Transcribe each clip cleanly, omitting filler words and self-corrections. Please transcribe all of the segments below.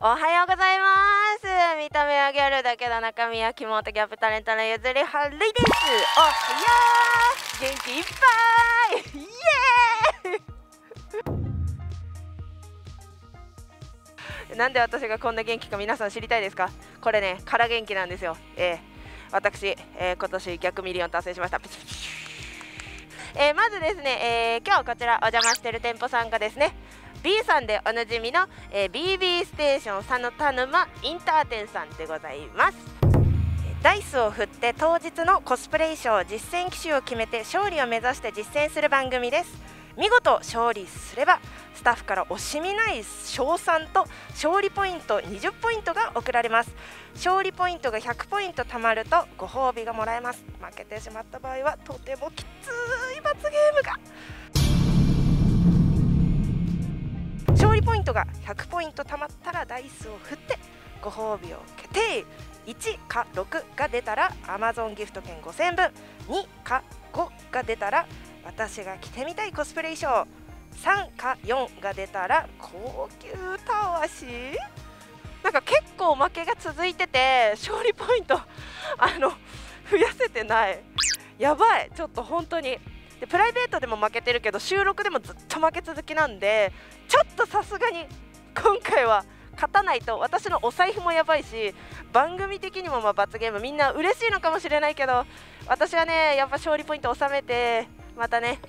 おはようございます。見た目はギャルだけど中身はキモートギャップタレントのゆずりはるいです。おはよう、元気いっぱい、イエーイなんで私がこんな元気か皆さん知りたいですか？これね、から元気なんですよ。私、今年逆ミリオン達成しました。まずですね、今日こちらお邪魔している店舗さんがですね、B さんでおなじみの、BB ステーション佐野田沼インター店さんでございます。ダイスを振って当日のコスプレ衣装、実践機種を決めて勝利を目指して実践する番組です。見事勝利すればスタッフから惜しみない賞賛と勝利ポイント20ポイントが贈られます。勝利ポイントが100ポイント貯まるとご褒美がもらえます。負けてしまった場合はとてもきつい罰ゲームが。勝利ポイントが100ポイント貯まったらダイスを振ってご褒美を決定。1か6が出たら Amazon ギフト券5000分、2か5が出たら私が着てみたいコスプレ衣装、3か4が出たら高級たわし。なんか結構負けが続いてて勝利ポイント増やせてない。やばい、ちょっと本当にでプライベートでも負けてるけど収録でもずっと負け続きなんで、ちょっとさすがに今回は勝たないと。私のお財布もやばいし番組的にもまあ罰ゲーム、みんな嬉しいのかもしれないけど私はねやっぱ勝利ポイント収めてまたね、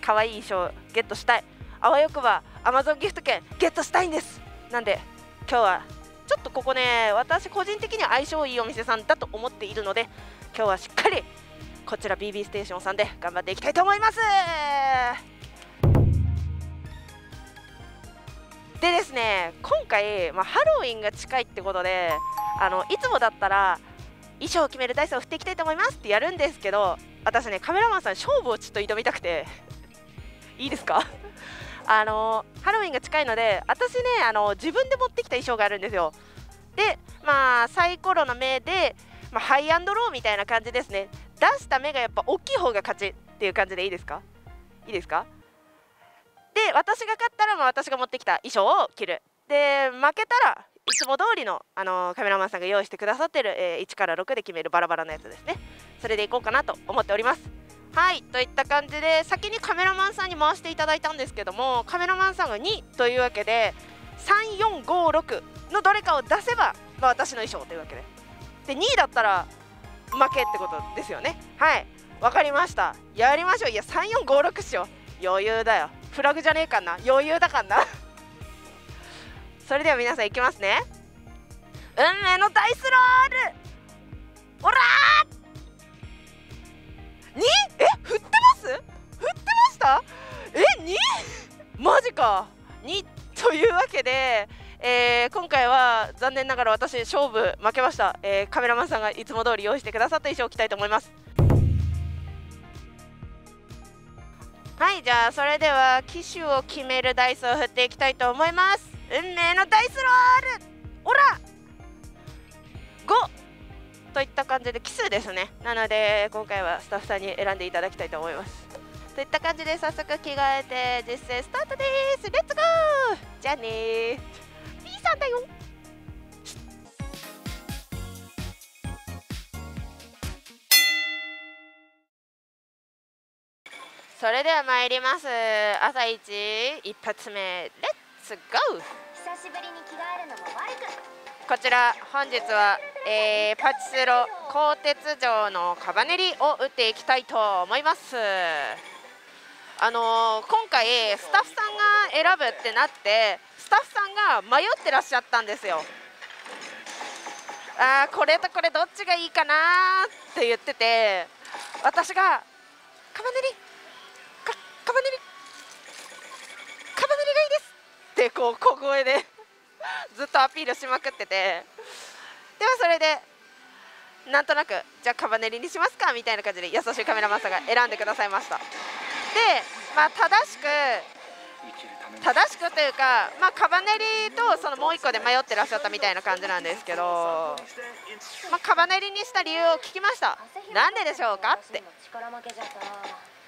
可愛い衣装ゲットしたい。あわよくば Amazon ギフト券ゲットしたいんです。なんで今日はちょっとここね、私個人的には相性いいお店さんだと思っているので今日はしっかりこちら BB ステーションさんで頑張っていきたいと思います。でですね、今回、ハロウィンが近いってことでいつもだったら衣装を決めるダイスを振っていきたいと思いますってやるんですけど、私ねカメラマンさん勝負をちょっと挑みたくていいですか？ハロウィンが近いので私ね自分で持ってきた衣装があるんですよ。でサイコロの目で、ハイアンドローみたいな感じですね。出した目がやっぱ大きい方が勝ちっていう感じでいいですか？いいですか？で私が勝ったら私が持ってきた衣装を着る。で負けたらいつも通りの、カメラマンさんが用意してくださってる、1から6で決めるバラバラのやつですね。それでいこうかなと思っております。はいといった感じで先にカメラマンさんに回していただいたんですけども、カメラマンさんが2というわけで3456のどれかを出せば、私の衣装というわけで、2位だったら負けってことですよね。はいわかりました、やりましょう。いや3456っしょ、余裕だよ。フラグじゃねえかな、余裕だかんなそれでは皆さんいきますね。運命のダイスロール、おらー 2? え、振ってます？振ってました？え、2? マジか。2というわけで、今回は残念ながら私勝負負けました。カメラマンさんがいつも通り用意してくださった衣装を着たいと思います。はいじゃあそれでは機種を決めるダイスを振っていきたいと思います。運命のダイスロール、おら5といった感じで奇数ですね。なので今回はスタッフさんに選んでいただきたいと思います。といった感じで早速着替えて実践スタートです。レッツゴー。じゃあねー、 B さんだよ。それでは参ります。朝一一発目、レッツゴー。久しぶりに着替えるのも悪く。こちら本日は、パチスロ鋼鉄城のカバネリを打っていきたいと思います。今回スタッフさんが選ぶってなってスタッフさんが迷ってらっしゃったんですよ。あーこれとこれどっちがいいかなって言ってて、私がカバネリカバネリがいいですってこう小声でずっとアピールしまくってて、ではそれでなんとなくじゃあカバネリにしますかみたいな感じで優しいカメラマンさんが選んでくださいました。で、正しくというか、カバネリとそのもう1個で迷ってらっしゃったみたいな感じなんですけど、カバネリにした理由を聞きました。なんででしょうかって。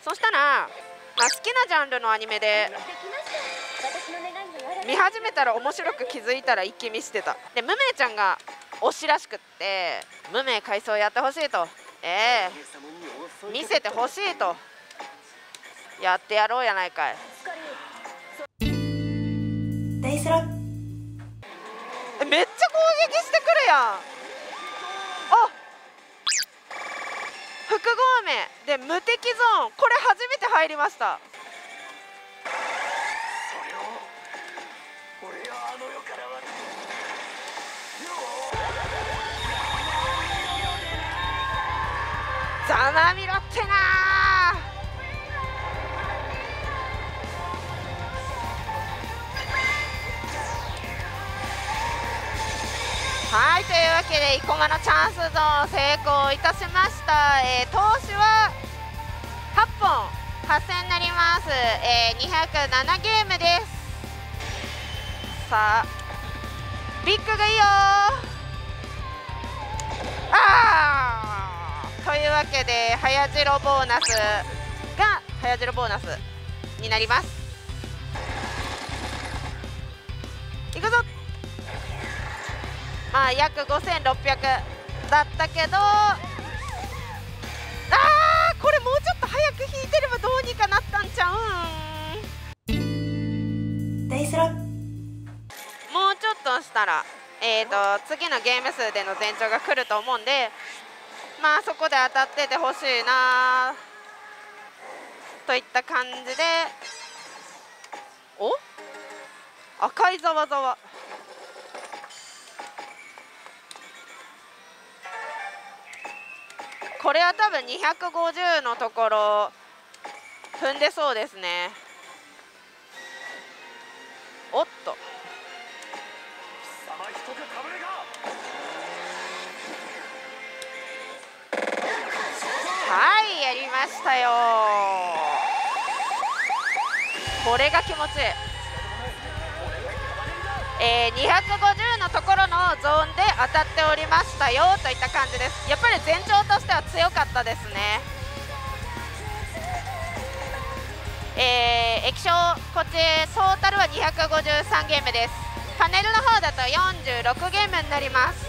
そしたら好きなジャンルのアニメで見始めたら面白く気づいたら一気見してた。で無名ちゃんが推しらしくって、無名改装やってほしいと、見せてほしいと、やってやろうやないかい。めっちゃ攻撃してくるやん。あ、複合目で無敵ゾーン、これ初めて入りました。ざまみろってなー。はい、というわけで生駒のチャンスゾーン成功いたしました。投資は8本8戦になります。207ゲームです。さあビッグがいいよー。あー、というわけで早ジロボーナスが早ジロボーナスになります。いくぞ。まあ約5600だったけど、これもうちょっと早く引いてればどうにかなったんちゃうん。大スロ。もうちょっとしたら次のゲーム数での前兆が来ると思うんで、まあそこで当たっててほしいなといった感じで。お、赤いざわざわ。これは多分250のところ踏んでそうですね。おっと、はい、やりましたよ。これが気持ちいい。250のところのゾーンで当たっておりましたよといった感じです。やっぱり前兆としては強かったですね。液晶こっちトータルは253ゲームです。パネルの方だと46ゲームになります。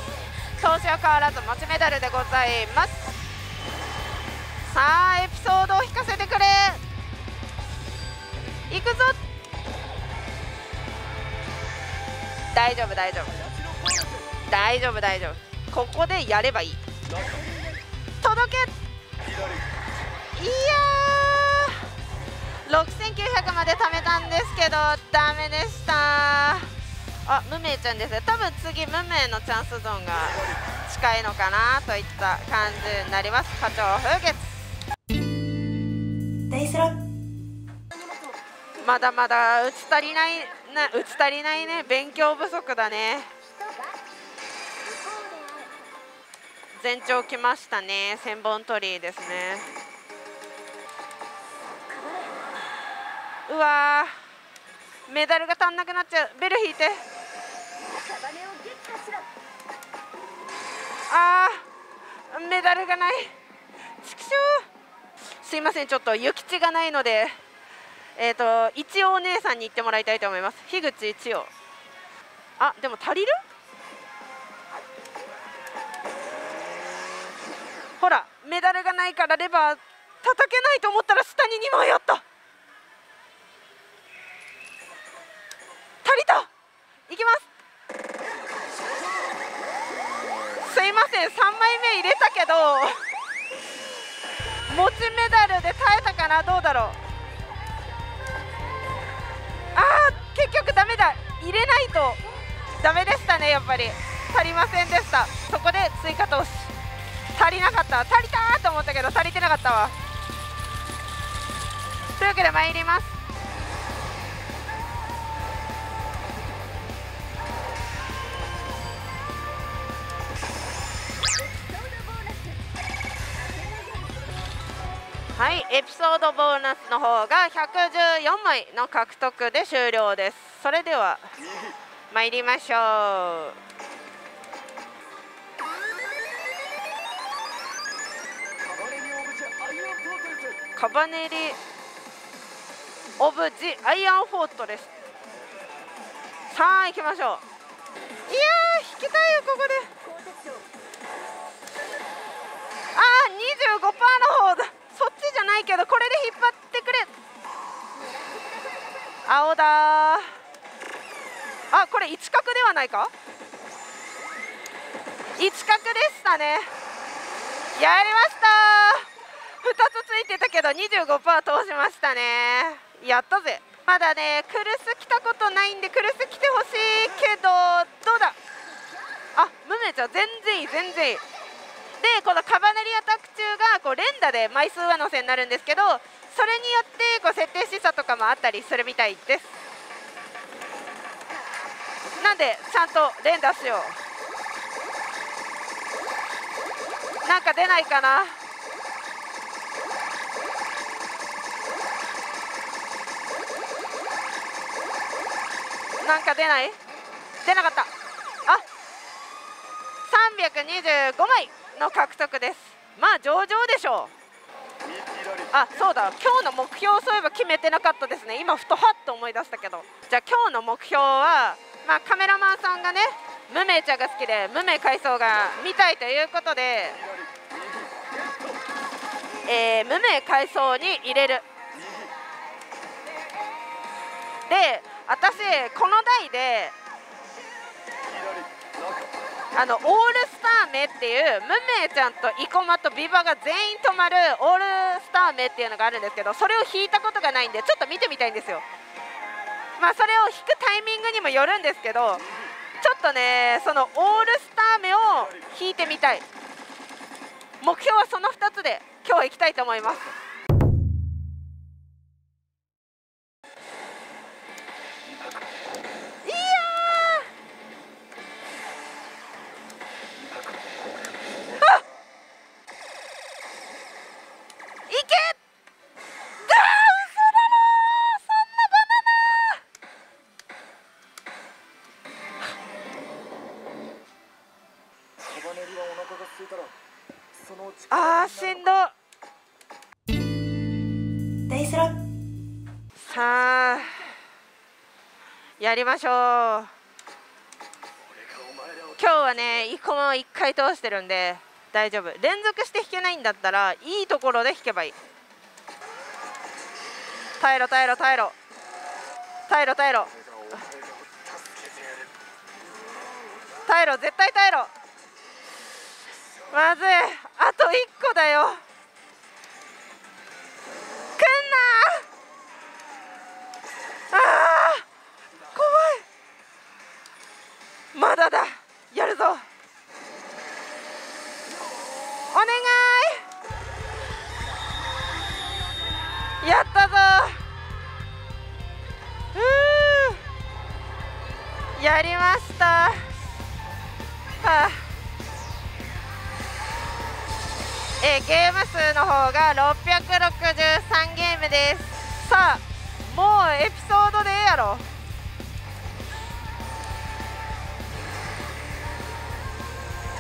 投資は変わらず持ちメダルでございます。さあエピソードを引かせてくれ。いくぞ。大丈夫大丈夫大丈夫大丈夫、ここでやればいい。届け。いやー、6900まで貯めたんですけどダメでした。あ、無名ちゃんですね。多分次無名のチャンスゾーンが近いのかなといった感じになります。課長風月大スロ。まだまだ打ち足りないな、打ち足りないね。勉強不足だね。全長きましたね。千本鳥居ですね。うわー、メダルが足んなくなっちゃう。ベル引いて。あー、メダルがない。ちくしょう。すいません、ちょっと諭吉がないので一応お姉さんに行ってもらいたいと思います。樋口一応。あ、でも足りる？ほら、メダルがないからレバー叩けないと思ったら下に2枚あった。足りた。いきます。すいません、3枚目入れたけど持ちメダルで耐えたかな。どうだろう。あー、結局ダメだ。入れないとダメでしたね。やっぱり足りませんでした。そこで追加投資足りなかった。足りたーと思ったけど足りてなかったわ。というわけで参ります。はい、エピソードボーナスの方が114枚の獲得で終了です。それでは参りましょう。カバネリ・オブ・ジ・アイアンフォートレス。3行きましょう。いやー引きたいよここで。あー 25% の方だ。そっちじゃないけどこれで引っ張ってくれ。青だ。あ、これ一角ではないか。一角でしたね。やりました。2つついてたけど 25% 通しましたね。やったぜ。まだねクルス来たことないんでクルス来てほしいけどどうだ。あ、ムメちゃん全然いい全然いい。でこのカバネリアタック中がこう連打で枚数上乗せになるんですけど、それによってこう設定示唆とかもあったりするみたいです。なんでちゃんと連打しよう。なんか出ないかな。なんか出ない。出なかった。あ、325枚の獲得です。まあ上々でしょう。あ、そうだ、今日の目標そういえば決めてなかったですね。今ふとはっと思い出したけど、じゃあ今日の目標は、まあ、カメラマンさんがねムメちゃんが好きでムメ海藻が見たいということで、ムメ海藻に入れる。で私この台でオールスター名っていうムメちゃんと生駒とビバが全員止まるオールスター名っていうのがあるんですけど、それを引いたことがないんでちょっと見てみたいんですよ。まあそれを引くタイミングにもよるんですけど、ちょっとねそのオールスター名を引いてみたい。目標はその2つで今日行きたいと思います。しんど。さあやりましょう。今日はね生駒を1回通してるんで大丈夫。連続して引けないんだったらいいところで引けばいい。耐えろ耐えろ耐えろ耐えろ耐えろ耐えろ、絶対耐えろ。まずい、あと1個だよ。くんなあー怖い。まだだ、やるぞ。お願い。やったぞ。やりました。はあ、ゲーム数の方が663ゲームです。さあもうエピソードでええやろ。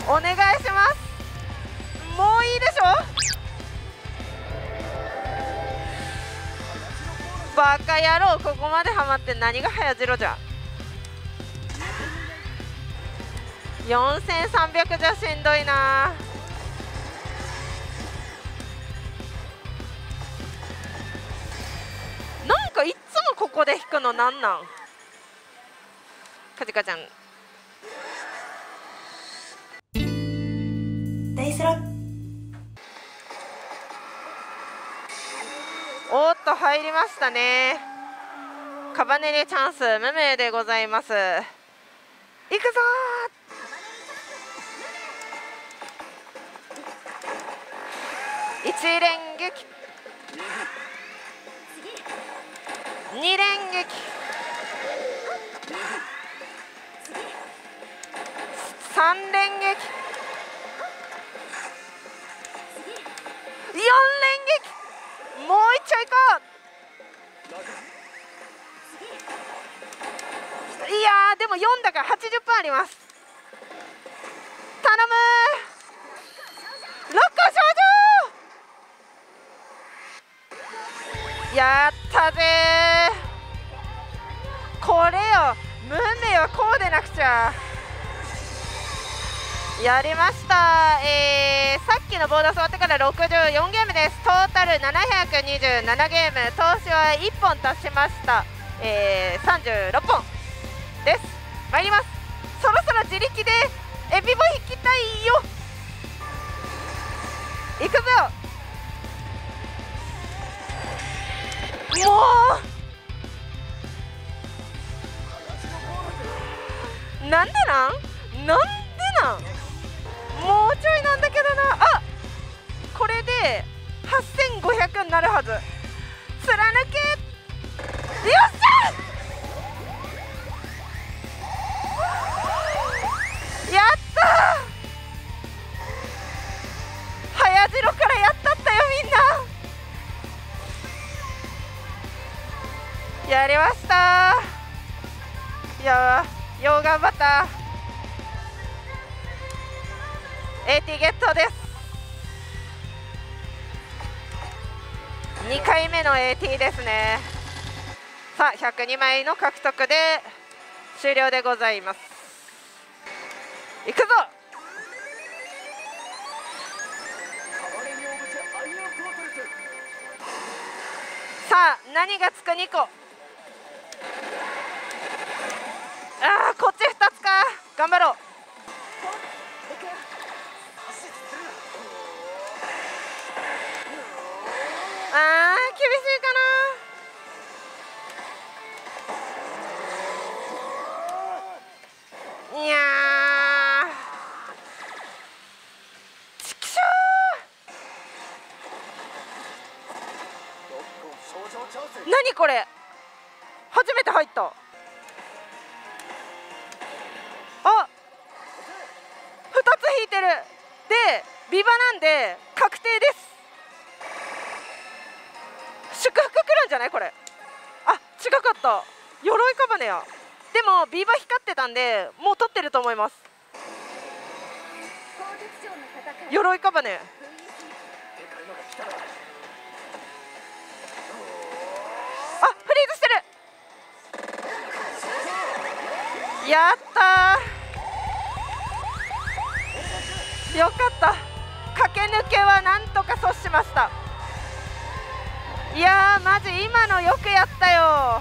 お願いします。もういいでしょ。バカ野郎、ここまでハマって何が早じろじゃ。4300じゃしんどいな。いつもここで引くのなんなん。カジカちゃん。おっと入りましたね。カバネリチャンス無名でございます。行くぞー。一連撃。2連撃。3連撃。4連撃。もう一丁いこう。いやーでも4だから80%あります。頼むー。ロッカー少女ー。やったぜー。これよ、ムメはこうでなくちゃ。やりました、さっきのボードを触ってから64ゲームです。トータル727ゲーム、投資は1本足しました、36本です。参ります。そろそろ自力でエビも引きたいよ。いくぞ。もうなんでなんもうちょいなんだけどなあ。これで8500になるはず。貫け。よっしゃ、やったー。早次郎からやったったよみんな。やりましたー。いやー、よう頑張った。AT ゲットです。2回目の AT ですね。さあ102枚の獲得で終了でございます。いくぞ。さあ何がつく2個。ああ、こっち2つか。頑張ろう。あー、厳しいかな。いやー、ちくしょー。何これ、初めて入った。あ、2つ引いてる。でビバなんで確定です。祝福くるんじゃないこれ。あ、違かった、鎧カバネや。でもビーバー光ってたんでもう取ってると思います。鎧カバネ。あ、フリーズしてる。やったー、よかった。駆け抜けはなんとか阻止しました。いやー、マジ今のよくやったよ。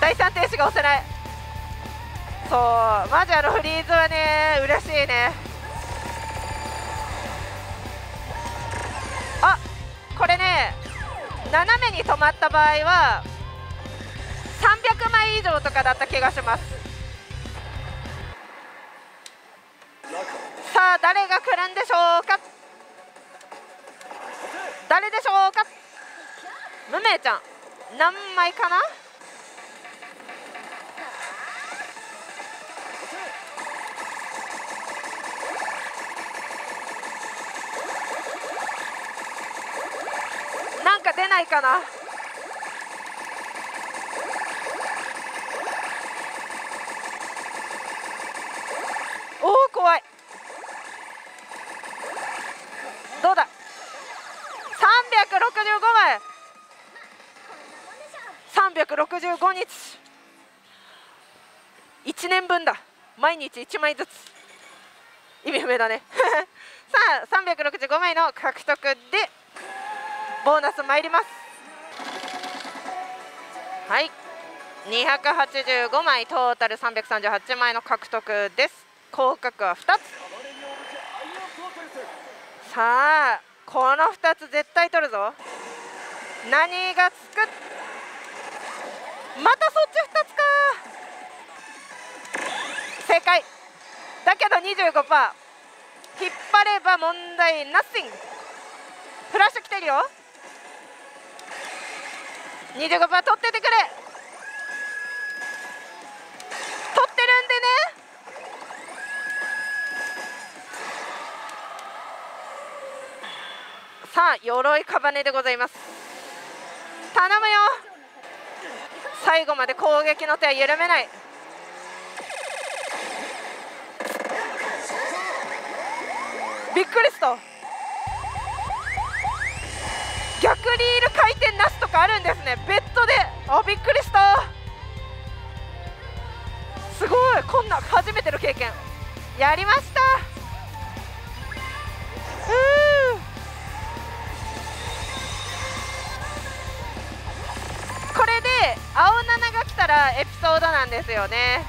第3停止が押せない。そう、マジあのフリーズはね嬉しいね。あ、これね、斜めに止まった場合は300枚以上とかだった気がします。さあ誰が来るんでしょうか。誰でしょうか。無名ちゃん何枚かな。なんか出ないかな。おお、怖い。どうだ。365枚、365日、1年分だ。毎日1枚ずつ、意味不明だねさあ365枚の獲得でボーナス参ります。はい、285枚、トータル338枚の獲得です。広角は2つ。さあこの2つ絶対取るぞ。何がつく。またそっち2つか。正解だけど 25%。 引っ張れば問題ナッシング。フラッシュきてるよ。 25% 取っててくれ。取ってるんでね。さあ鎧屍でございます。頼むよ。最後まで攻撃の手は緩めない。びっくりした。クリール回転なしとかあるんですね、ベッドで。あ、びっくりした。すごい、こんな初めての経験やりました。これで青7が来たらエピソードなんですよね。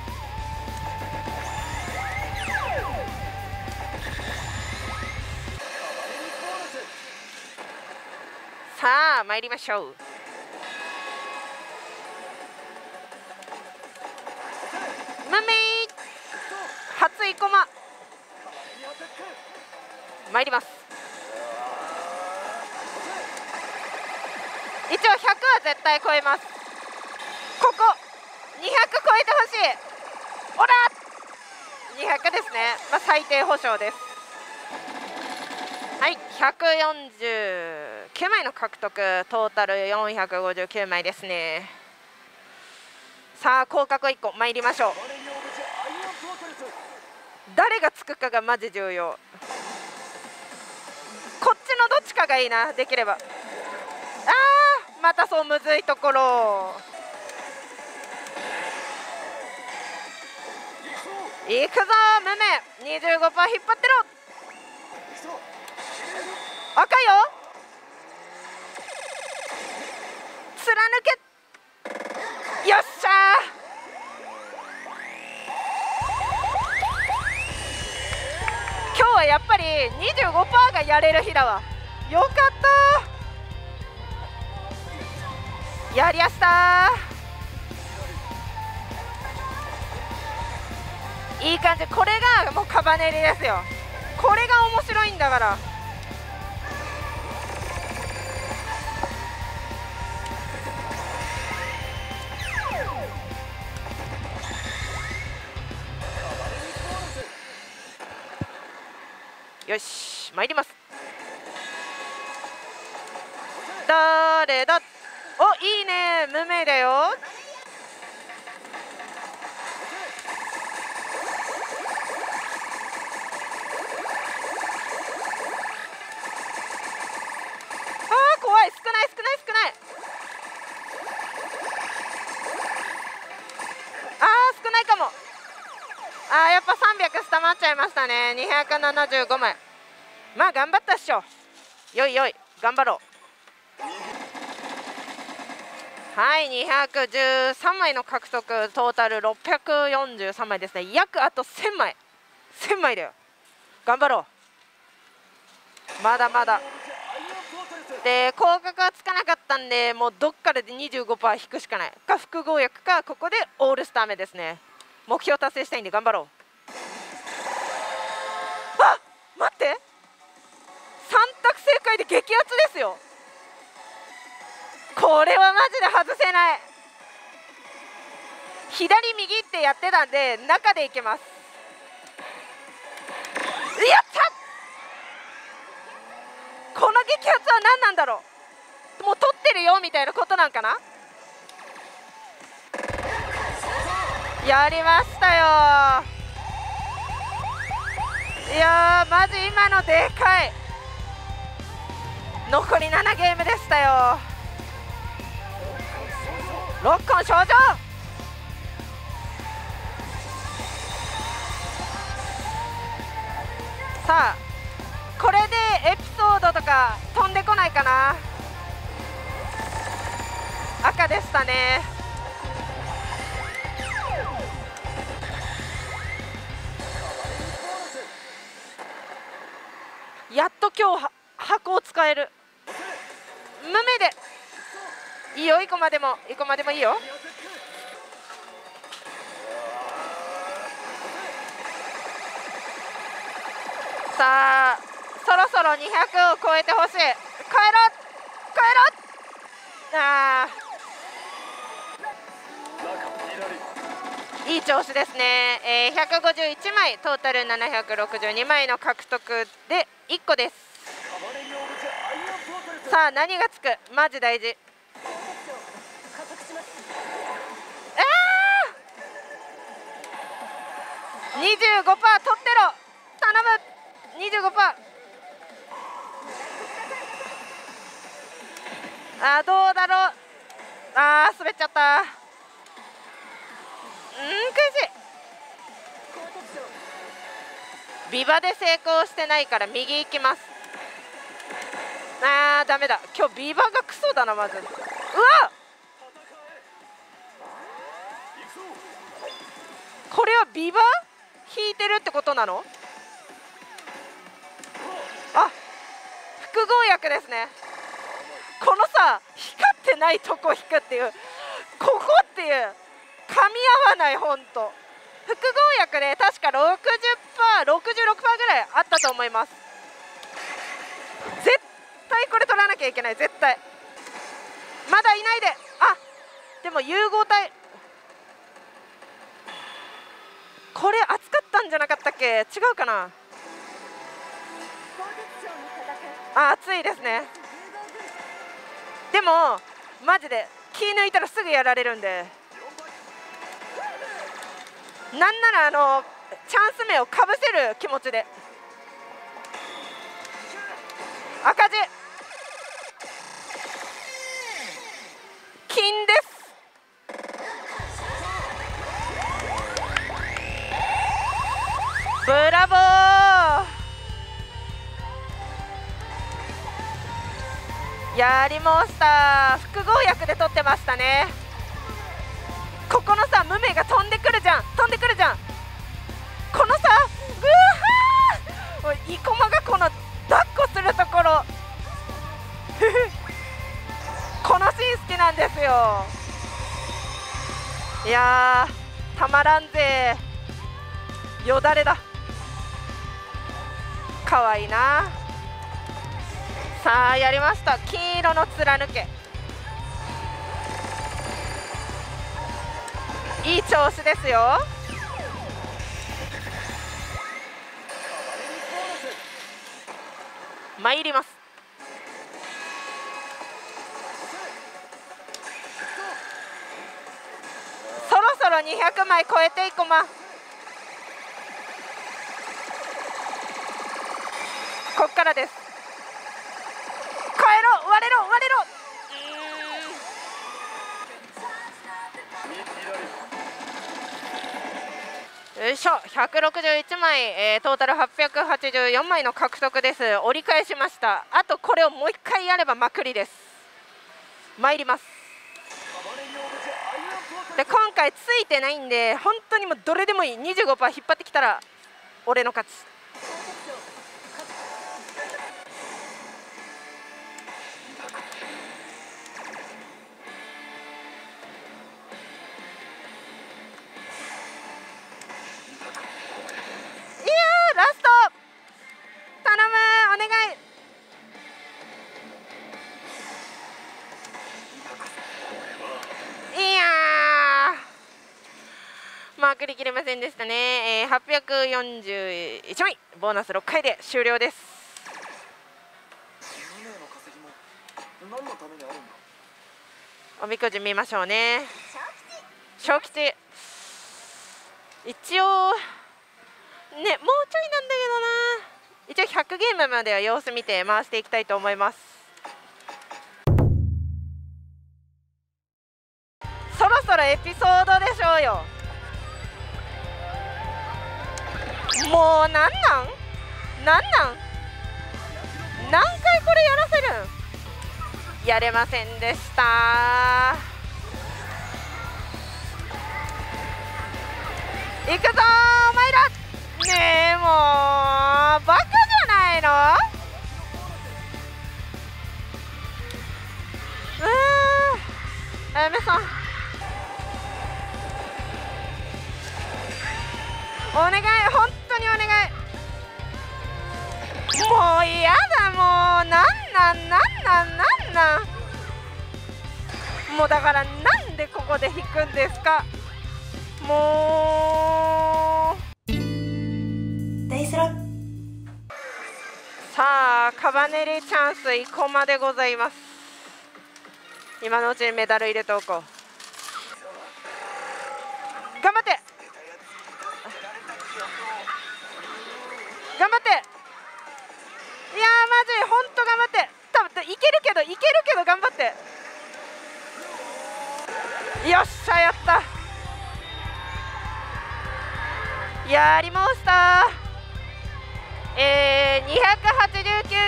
さあ参りましょう。ムンメイ初生駒参ります。一応100は絶対超えます。ここ200超えてほしい。おら200ですね、まあ、最低保証です。はい、149枚の獲得、トータル459枚ですね。さあ広角1個参りましょう。誰がつくかがマジ重要。こっちのどっちかがいいな、できれば。またそうむずいところ。いくぞムメ、 25% 引っ張ってろ。赤いよ、貫け。よっしゃー、今日はやっぱり 25% がやれる日だわ。よかった、やりやしたー。いい感じ、これがもうカバネリですよ。これが面白いんだから。よし参ります。誰だ。お、いいね、無名だよ。あ、怖い、少ない少ない少ない。あー、少ないかも。あー、やっぱ300下回っちゃいましたね。275枚。まあ頑張ったっしょ。よいよい、頑張ろう。はい、213枚の獲得、トータル643枚ですね。約あと1000枚、1000枚だよ。頑張ろう、まだまだ。で、広角はつかなかったんで、もうどっからで 25% 引くしかないか、複合役か。ここでオールスター目ですね。目標達成したいんで頑張ろう。あ、待って、3択正解で激アツですよ。これはマジで外せない。左右ってやってたんで中でいけます。やった。この激アツは何なんだろう。もう取ってるよみたいなことなんかな。やりましたよ。いやー、マジ今のでかい。残り7ゲームでしたよ。ロッコン少女、さあこれでエピソードとか飛んでこないかな。赤でしたね。やっと今日は箱を使える。無名でいいよ、1個までも、1個までもいいよ。さあそろそろ200を超えてほしい。帰ろう帰ろう。ああ、いい調子ですね。151枚トータル762枚の獲得で1個です。さあ何がつく、マジ大事。25% 取ってろ、頼む。25%。あーどうだろう、あー滑っちゃった、うん悔しい。ビバで成功してないから右行きます。あーダメだ、今日ビバがクソだなまず。うわっこれはビバ引いてるってことなの。あ複合薬ですね。このさ光ってないとこ引くっていう、ここっていう噛み合わない。ほんと複合薬で確か 60%66% ぐらいあったと思います。絶対これ取らなきゃいけない、絶対。まだいないで、あでも融合体これ熱かったんじゃなかったっけ、違うかな。あ熱いですね。でもマジで気抜いたらすぐやられるんで、なんならチャンス目をかぶせる気持ちで。赤字金です。ブラボー、やりました。複合薬で取ってましたね。ここのさ無名が飛んでくるじゃん、飛んでくるじゃん。このさうわーイコマがこの抱っこするところこのシーン好きなんですよ。いやーたまらんぜ、よだれだ。かわいいな。さあやりました、金色の貫け。いい調子ですよ。参ります。そろそろ200枚超えていこま。こっからです。変えろ、割れろ、割れろ。よいしょ、161枚、トータル884枚の獲得です。折り返しました。あとこれをもう一回やればまくりです。参ります。で今回ついてないんで本当にもうどれでもいい。 25% 引っ張ってきたら俺の勝ち。くりきれませんでしたね。841枚、ボーナス6回で終了です。おみくじ見ましょうね。小吉一応ね、もうちょいなんだけどな。一応100ゲームまでは様子見て回していきたいと思います。そろそろエピソードでしょうよ。もうなんなんなんなん、何回これやらせるん。やれませんでした。いくぞお前ら。ねえもうバカじゃないの。あやめさんお願い、本当にお願い。もう嫌だ、もうなんなんなんなんなんなん。もうだからなんでここで引くんですか。もう大スロ。さあカバネリチャンス生駒でございます。今のうちにメダル入れておこう。頑張って、いやーマジ本当頑張って。多分いけるけど、いけるるけど頑張って、よっしゃやった、やりました。289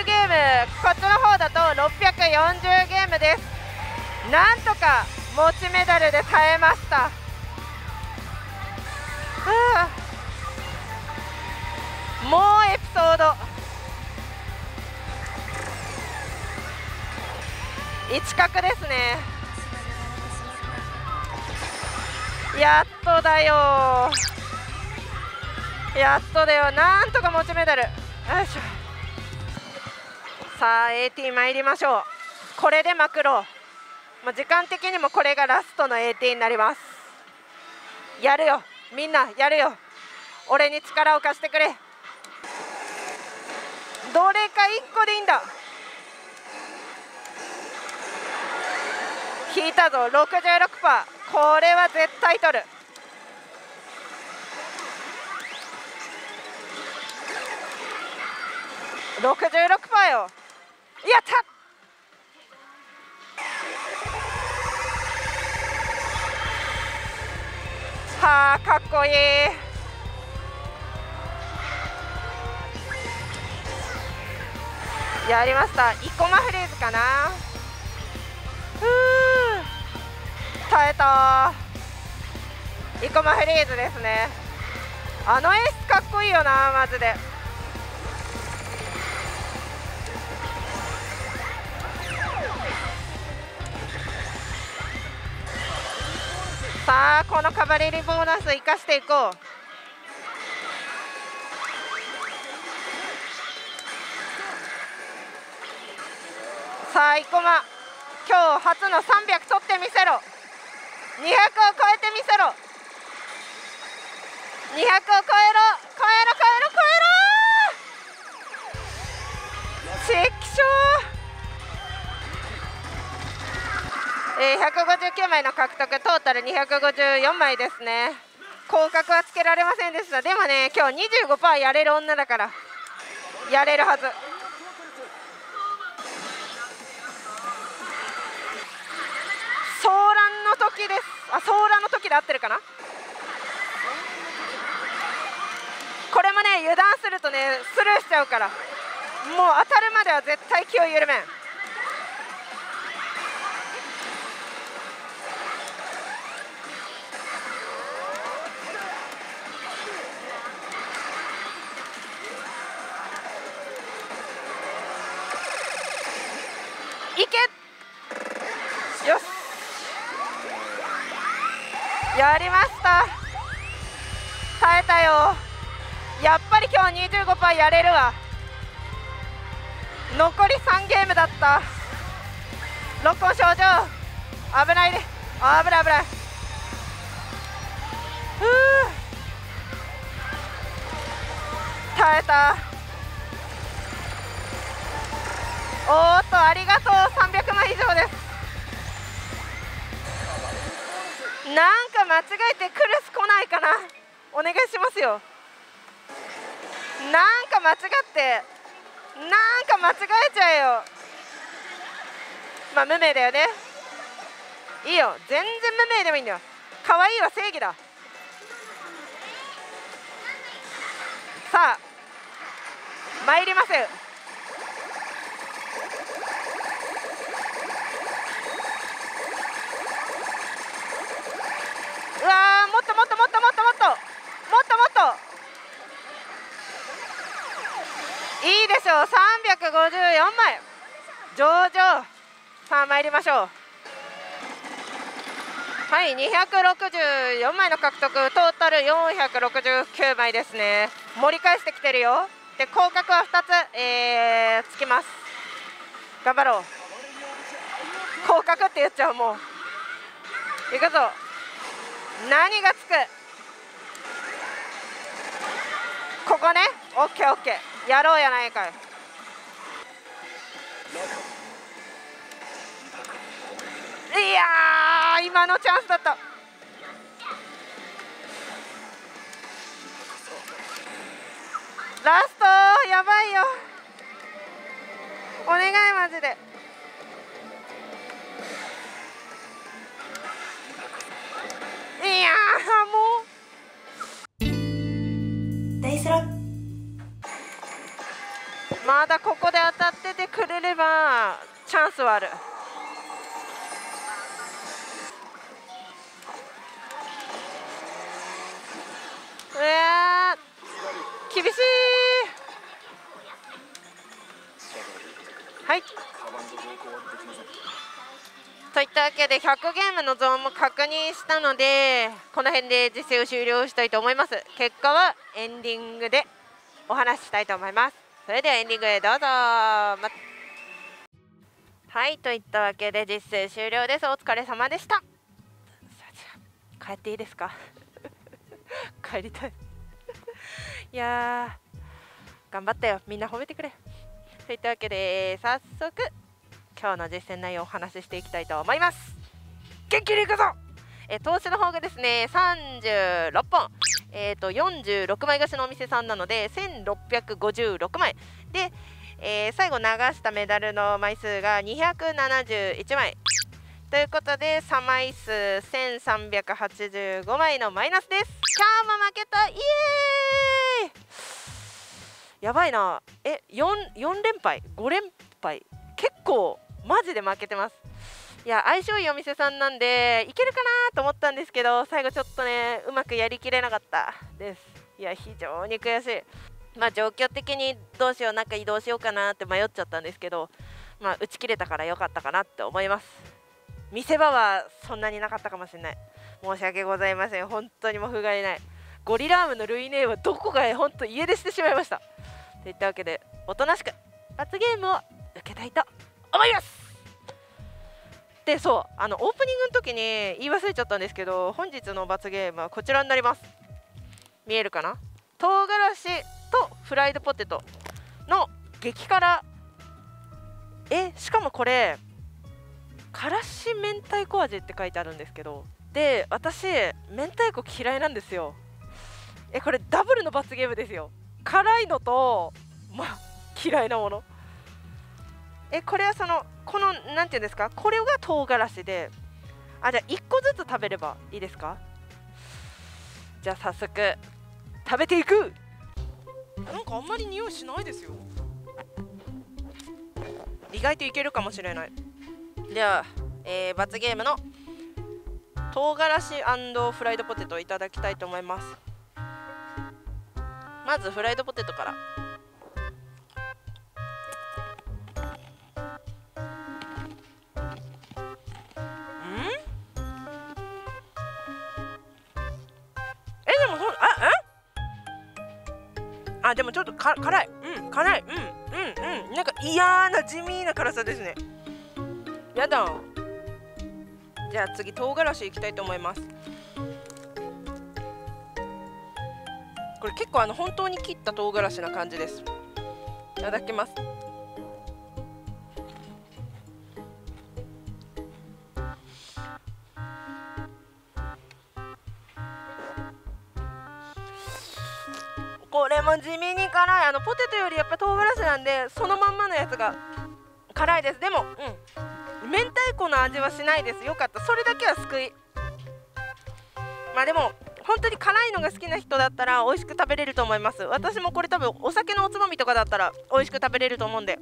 ゲーム、こっちの方だと640ゲームです。なんとか持ちメダルで耐えました。もうエピソード一角ですね。やっとだよ、やっとだよ、なんとか持ちメダル。よいしょ。さあ AT 参りましょう。これでまくろう。もう時間的にもこれがラストの AT になります。やるよみんな、やるよ、俺に力を貸してくれ。どれか1個でいいんだ。引いたぞ 66%、 これは絶対取る。66% よ、やった。はあ、かっこいい。やりました。生駒フレーズかな。耐えた。生駒フリーズですね。あの演出かっこいいよな、マジで。さあこのカバレリボーナス生かしていこう。さあ生駒、今日初の300取ってみせろ。200を超えてみせろ。200を超えろ、超えろ、超えろ、超えろ。チェキショー、159枚の獲得、トータル254枚ですね。降格はつけられませんでした。でもね、今日 25% やれる女だからやれるはず。ソーランの時です。あ、ソーランの時で合ってるかな。これもね、油断するとね、スルーしちゃうから、もう当たるまでは絶対気を緩めん。いけ。やりました。耐えたよ。やっぱり今日 25% やれるわ。残り3ゲームだった。六甲症状危ないね。危ない危ない。耐えた。おっと、ありがとう。300枚以上です。なんか間違えてクルス来ないかな、お願いしますよ。なんか間違って、なんか間違えちゃえよ。まあ無名だよね、いいよ、全然無名でもいいんだよ。可愛いは正義だ。さあ参ります。うわー、もっともっともっともっともっともっともっといいでしょう。354枚、上々。さあ参りましょう。はい、264枚の獲得、トータル469枚ですね。盛り返してきてるよ。で、降格は2つ、つきます。頑張ろう。降格って言っちゃう、もういくぞ。何がつく、ここね。オッケーオッケー、やろうやないかい。いやー、今のチャンスだった。ラストやばいよ、お願いマジで。まだここで当たっててくれればチャンスはある。厳しい。はい、といったわけで100ゲームのゾーンも確認したので、この辺で実戦を終了したいと思います。結果はエンディングでお話ししたいと思います。それではエンディングへどうぞ。はい、といったわけで実戦終了です。お疲れ様でした。帰っていいですか？帰りたい。いやー、頑張ったよ。みんな褒めてくれ。といったわけで早速今日の実戦内容をお話ししていきたいと思います。元気にいくぞ。投資の方がですね36本、46枚貸しのお店さんなので1656枚で、最後流したメダルの枚数が271枚ということで3枚数1385枚のマイナスです。キャーマ負けた、イエーイ。やばいな。4連敗5連敗、結構マジで負けてます。いや、相性いいお店さんなんでいけるかなと思ったんですけど、最後ちょっとねうまくやりきれなかったです。いや、非常に悔しい。まあ状況的にどうしよう、なんか移動しようかなって迷っちゃったんですけど、まあ打ち切れたから良かったかなって思います。見せ場はそんなになかったかもしれない。申し訳ございません。本当にもう不甲斐ない。ゴリラームのルイネーはどこかへ本当家出してしまいました。といったわけでおとなしく罰ゲームを受けたいと思います。で、そうオープニングの時に言い忘れちゃったんですけど、本日の罰ゲームはこちらになります。見えるかな。唐辛子とフライドポテトの激辛、しかもこれからし明太子味って書いてあるんですけど、で私明太子嫌いなんですよ。これダブルの罰ゲームですよ。辛いのと嫌いなもの。これはこのなんていうんですか、これが唐辛子で、じゃあ1個ずつ食べればいいですか。じゃあ早速食べていく。なんかあんまり匂いしないですよ。意外といけるかもしれない。では、罰ゲームの唐辛子&フライドポテトをいただきたいと思います。まずフライドポテトから。でもちょっと辛い、辛い、なんか嫌な地味な辛さですね。やだ。じゃあ次唐辛子いきたいと思います。これ結構本当に切った唐辛子な感じです。いただきます。これも地味に辛い。ポテトよりやっぱ唐辛子なんでそのまんまのやつが辛いです。でも明太子の味はしないです。よかった、それだけは救い。まあでも本当に辛いのが好きな人だったら美味しく食べれると思います。私もこれ多分お酒のおつまみとかだったら美味しく食べれると思うんで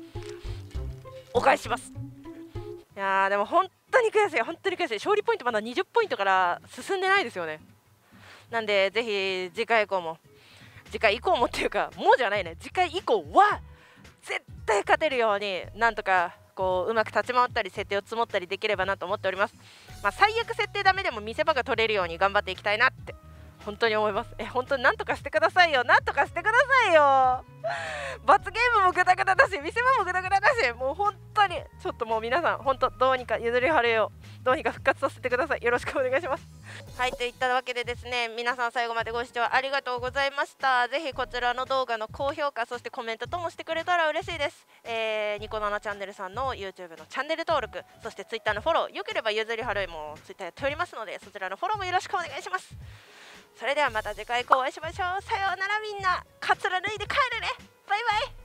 お返しします。いやー、でも本当に悔しい、本当に悔しい。勝利ポイントまだ20ポイントから進んでないですよね。なんでぜひ次回以降もっていうかもうじゃないね、次回以降は絶対勝てるようになんとかこううまく立ち回ったり設定を積もったりできればなと思っております。まあ、最悪設定ダメでも見せ場が取れるように頑張っていきたいなって本当に思います。本当になんとかしてくださいよ、なんとかしてくださいよ。罰ゲームもグダグダだし見せ場もグダグダだし、もう本当にちょっともう皆さん本当どうにか譲りはれよう、どうにか復活させてください。よろしくお願いします。はい、といったわけでですね、皆さん最後までご視聴ありがとうございました。ぜひこちらの動画の高評価そしてコメントともしてくれたら嬉しいです。ニコ7チャンネルさんの YouTube のチャンネル登録、そして Twitter のフォロー、よければ譲りはれも Twitter やっておりますのでそちらのフォローもよろしくお願いします。それではまた次回お会いしましょう。さようならみんな。カツラ脱いで帰るね。バイバイ。